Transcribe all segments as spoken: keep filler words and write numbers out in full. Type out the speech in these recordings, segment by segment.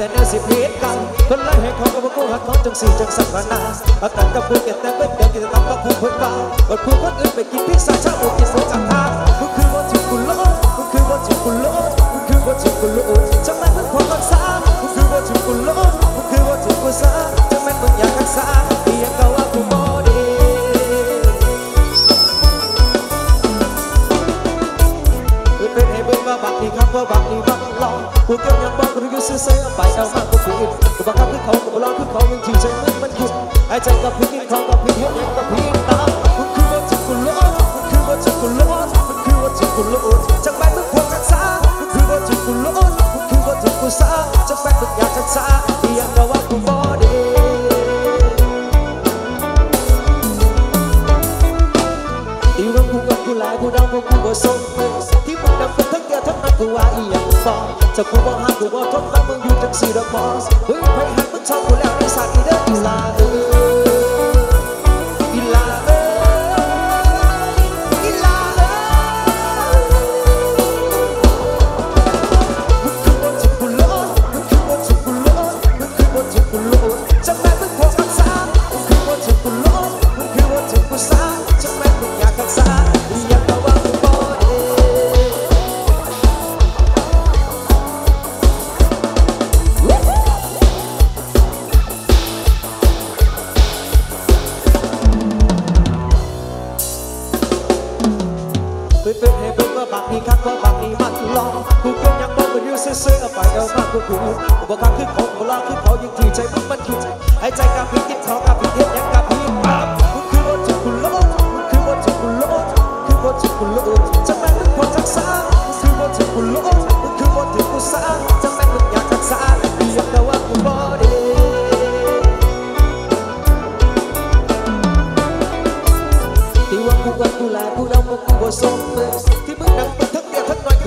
แต่เนื้อสิบพีดกันทนไล่ให้เขากับพวกกูหักเขาจังสีจังสักนาอาการกับกูเก็บแต่เบ็ดเดียวกินแต่ต้องพูดเพิ่งเบาอดพูดคนอื่นไปกินพิซซ่าชาโอกินโซจังทามึงคือวันที่กูโลดมึงคือวันที่กูโลดมึงคือวันที่กูโลดจะแม่นมึงพอกันซะมึงคือวันที่กูโลดมึงคือวันที่กูซะจะแม่นมึงอยากกันซะที่ยังเขาว่ากูโมดีเป็นให้เบิ่งว่าบักนี่ครับว่าบักนี่บักลองกูเกี่ยวยังบอกกูรู้อยู่ซื่อเสียไปเอามากกูผิดกูบังคับคือเขากูร้องคือเขายังที่ใจมึนมันหยุดหายใจกับผิดกินของกับผิดเห็นยังกับผิดตามมันคือว่าจิตกูโลดมันคือว่าจิตกูโลดมันคือว่าจิตกูโลดจากไปมึงพวกกันซะมันคือว่าจิตกูโลดมันคือว่าจิตกูซะจากไปมึงอยากกันซะที่ยังก็ว่ากูบ่ดีที่ว่ากูกับกูหลายกูดังกูกูบ่สมที่มึงดังกูทั้งแก่ทั้งนั้นกูว่าอีหยังฟองจะกูบ่หากูบ่ทนฟังมึงอยู่จังสี่ดอกบอสเฮ้ยไปหักมึงชอบกูแล้วในศาสตร์อีเด้ออีลาเอ้อีลาเอ้อีลาเอ้มึงคือบ่จิตกูโลดมึงคือบ่จิตกูโลดมึงคือบ่จิตกูโลดจะแม่มึงพอกันซะมึงคือบ่จิตกูโลดมึงคือบ่จิตกูซะจะแม่มึงอยากกันซะบอกว่าคือเขาบอกว่าคือเขายิ่งที่ใจมึงมันคือหายใจกับพี่ที่เขากับพี่เทียนกับพี่ปั๊บมึงคือว่าจิตกูโลดมึงคือว่าจิตกูโลดคือว่าจิตกูโลดจะแม่มึงพอจักษามึงคือว่าจิตกูโลดมึงคือว่าจิตกูซะจะแม่มึงอยากจักษาพี่อยากแต่ว่ากูบ่ดีที่ว่ากูกับกูหลายกูดำกูกูบ่สมที่มึงดังเป็นทั้งเดียวทั้งน้อยก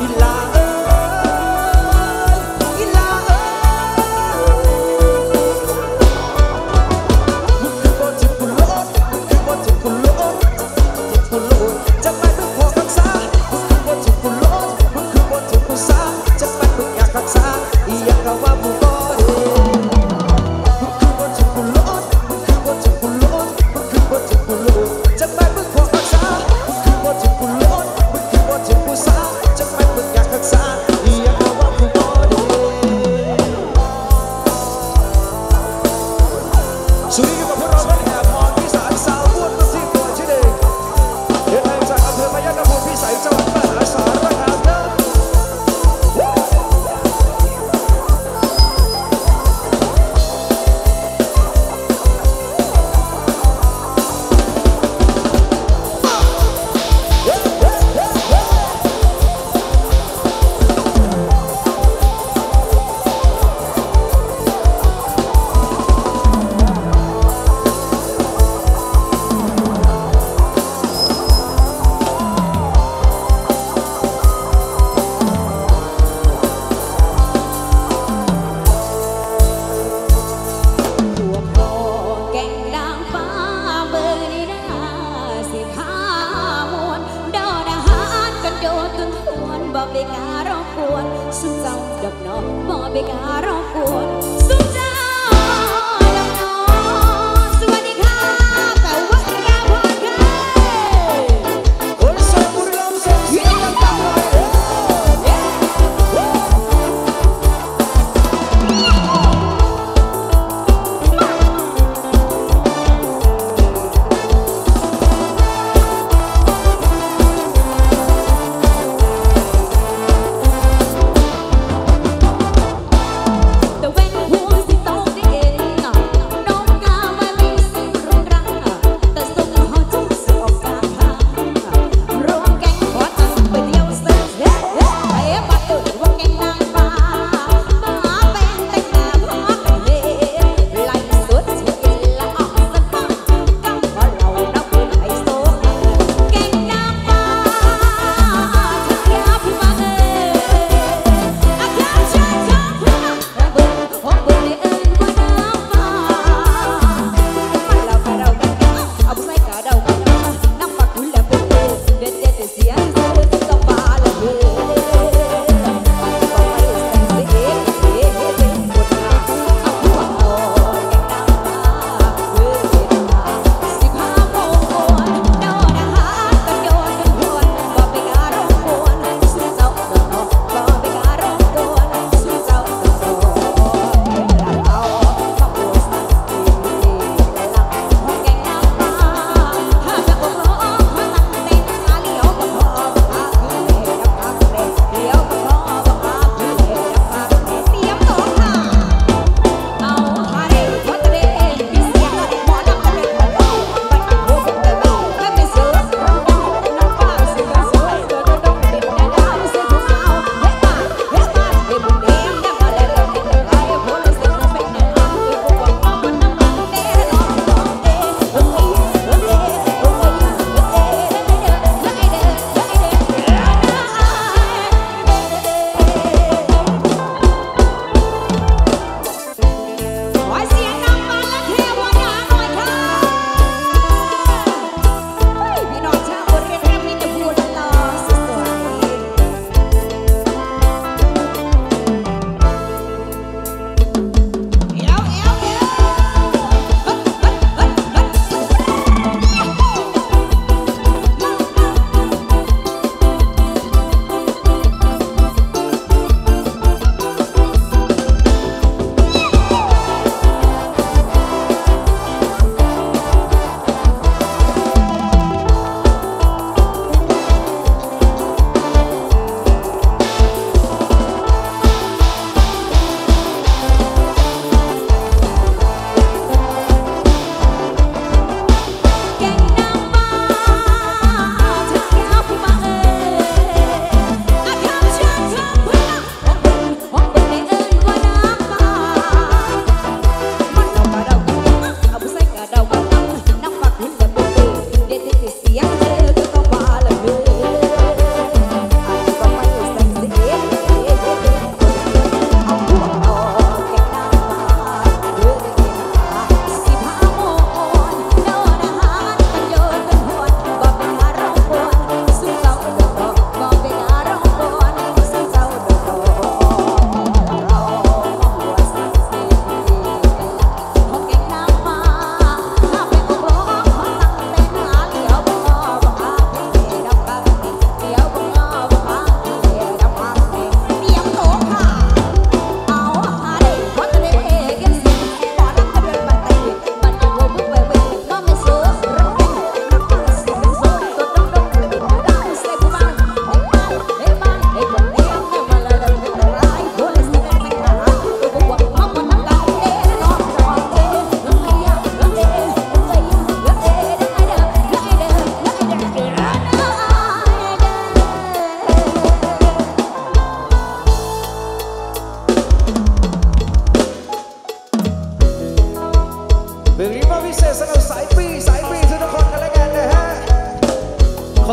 อีลาเอ้อีลาเอ้มึงคือบ่จิตกูโลดมึงคือบ่จิตกูโลดจิตกูโลดจะไปมึงพอกันซะมึงคือบ่จิตกูโลดมึงคือบ่จิตกูซะจะไปมึงอยากกันซะอีหยังก็ว่ากูบ่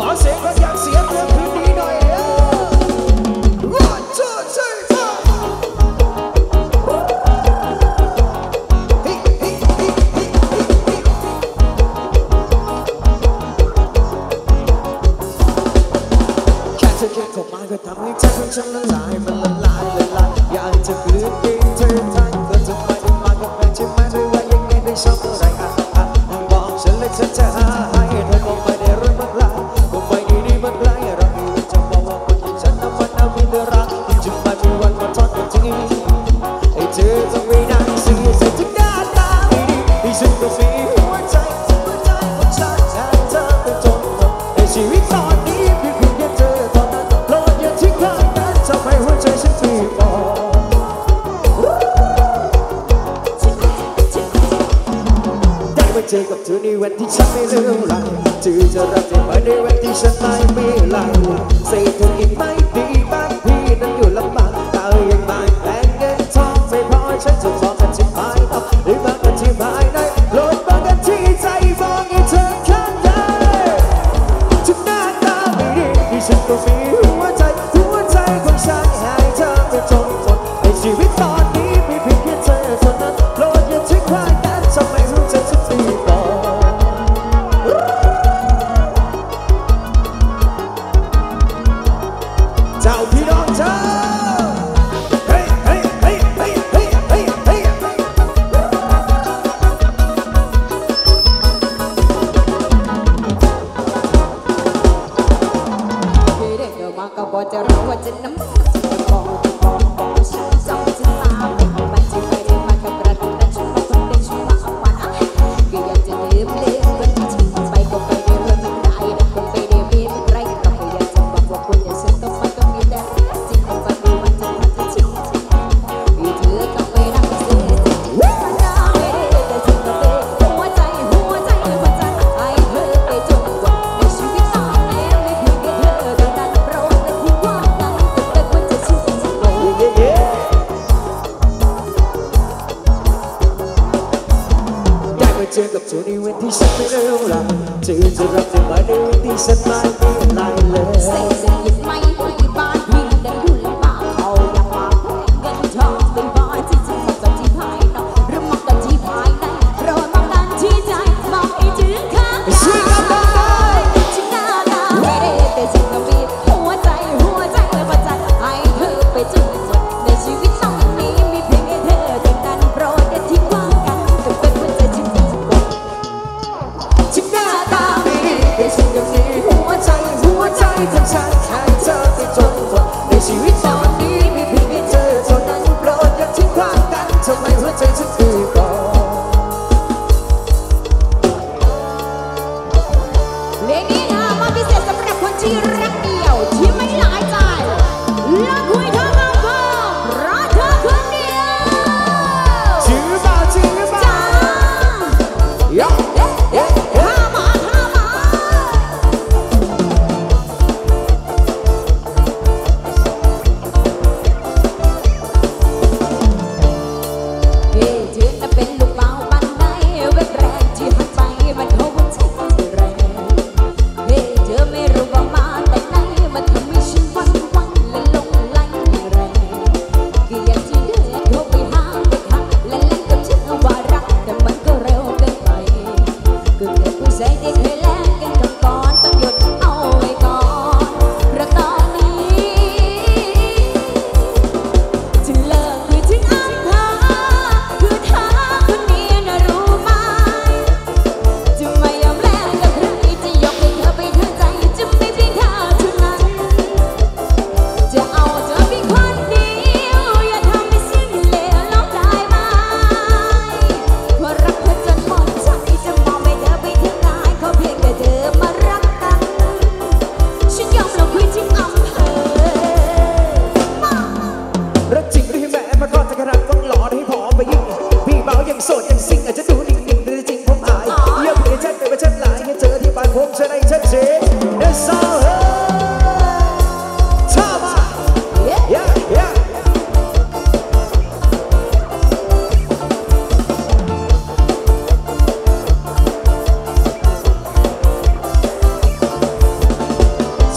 ขอเสียงก็ยังเสียงเพื่อคืนนี้หน่อยเจอกับเธอในวันที่ฉันไม่เลือกหลังเธอจะรักเธอมาในวันที่ฉันไม่มีหลังใส่เธออีกไม่ดีบางทีนั้นอยู่ลำบากเธอยังไม่แบ่งเงินทองไม่พอฉันจะขอกันที่ภายนอกหรือมากกว่าที่ภายในโลดมากันที่ใจมองให้เธอข้างในฉันหน้าตาไม่ดีที่ฉันก็มีหัวใจหัวใจของฉันให้เธอไปจนหมดในชีวิตตอนนี้มีเพียงแค่เธอเท่านั้นโลดอย่าทิ้งใครกันทำไมรู้ใจฉัน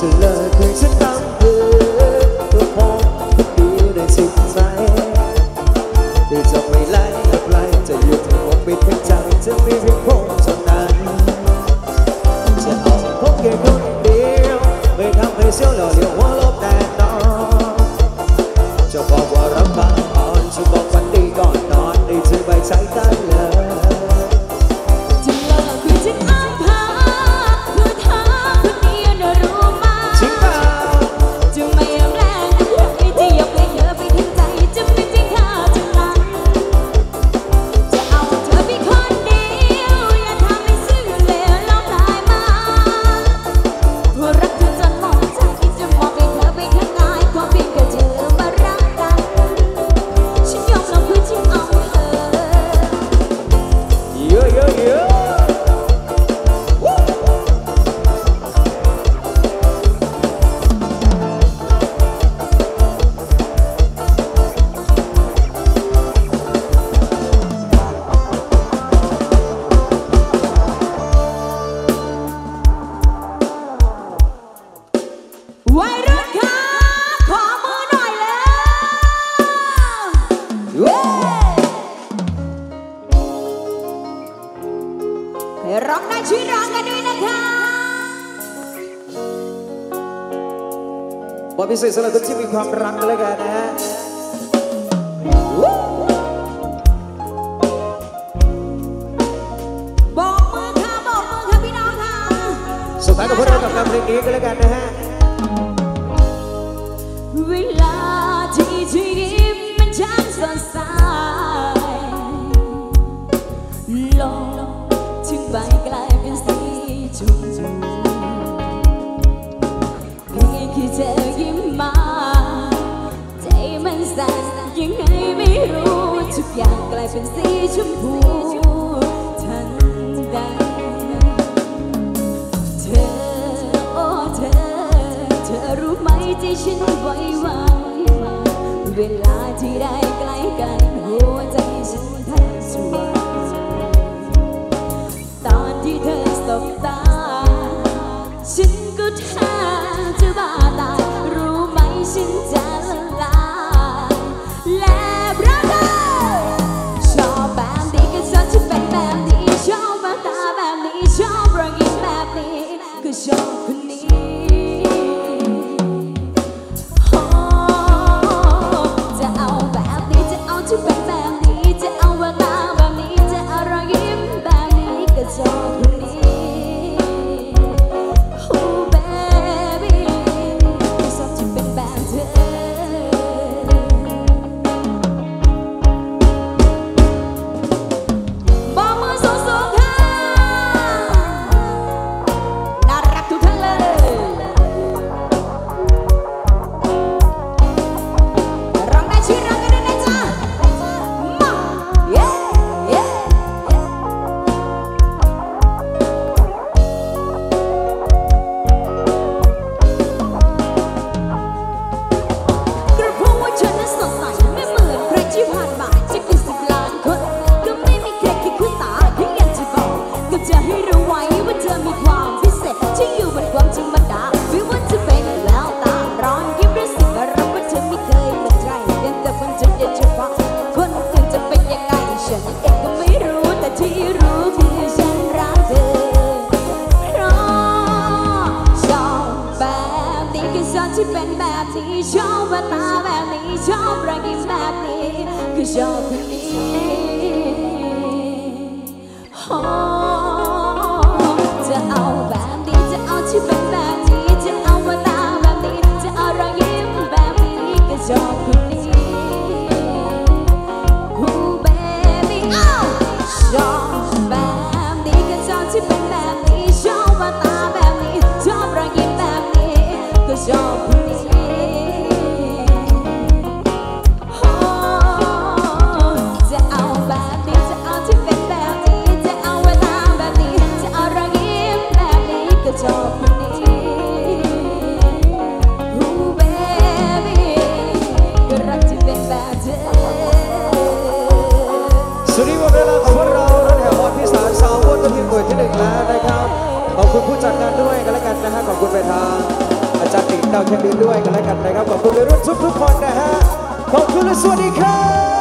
จะเลิกเคยฉันตั้งเพื่อเพื่อพบคนดีในสุดใจเธอจะไม่ไล่หลับไหลจะอยู่ถึงหมดปิดทั้งใจจะไม่เพียงพงเท่านั้นจะเอาพบแค่คนเดียวไม่ทำให้เสียวหล่อเลี้ยวหัวลบแน่นอนจะบอกว่ารักบางอ่อนจะบอกฝันดีก่อนนอนได้เธอใบใจกันเลยร้องได้ช่วยร้องกันด้วยนะคะบทพิเศษสำหรับคนที่มีความรักกันแล้วกันนะฮะบอกมือค่ะบอกมือค่ะพี่น้องค่ะสุดท้ายก็พวกเรากับการเพลงนี้กันแล้วกันนะฮะเวลาที่เธอยิ้มมันช่างสดใสลงไปกลายเป็นสีชมพูเพียงแค่เธอยิ้มมาใจมันสั่นยังไงไม่รู้ทุกอย่างกลายเป็นสีชมพูทันใดเธอโอ้เธอเธอรู้ไหมใจฉันไว้วางเวลาที่ได้ใกล้กันหัวใจฉันแทบสลายตอนที่เธอสบตาฉันก็แทบจะบ้าตายรู้ไหมฉันจะละลายและรักเธอชอบแบบนี้ก็ชอบที่เป็นแบบนี้ชอบแบบตาแบบนี้ชอบรอยยิ้มแบบนี้ก็ชอบคนนี้จะเอาแบบนี้จะเอาที่เป็นแบบนี้จะเอาเวลาแบบนี้จะเอารอยยิ้มชอบคนนี้ Oh baby ชอบที่เป็นแบบเธอบอกมือสูงๆค่ะน่ารักทุกท่านเลยร้องได้ชื่อร้องกันด้วยนะจ๊ะมาเย้เย้ชอบแบบตาแบบนี้ชอบรอยยิ้มแบบนี้คือชอบคนนี้ Oh จะเอาแบบนี้จะเอาที่เป็นแบบนี้จะเอาแบบตาแบบนี้จะเอารอยยิ้มแบบนี้คือชอบคนนี้ Oh baby Oh ชอบแบบนี้ก็ชอบที่เป็นแบบนี้ชอบแบบตาแบบนี้ชอบรอยยิ้มแบบนี้คือชอบคนนี้สุดที่วันเวลาของเรารถแห่บอลพิสารสาววัดตะเพียนเปิดที่หนึ่งแล้วนะครับขอบคุณผู้จัดงานด้วยกันและกันนะฮะขอบคุณไปทาง ดาวแคนดี้ด้วยกันแล้วกันนะครับขอบคุณทุกทุกคนนะฮะขอบคุณและสวัสดีครับ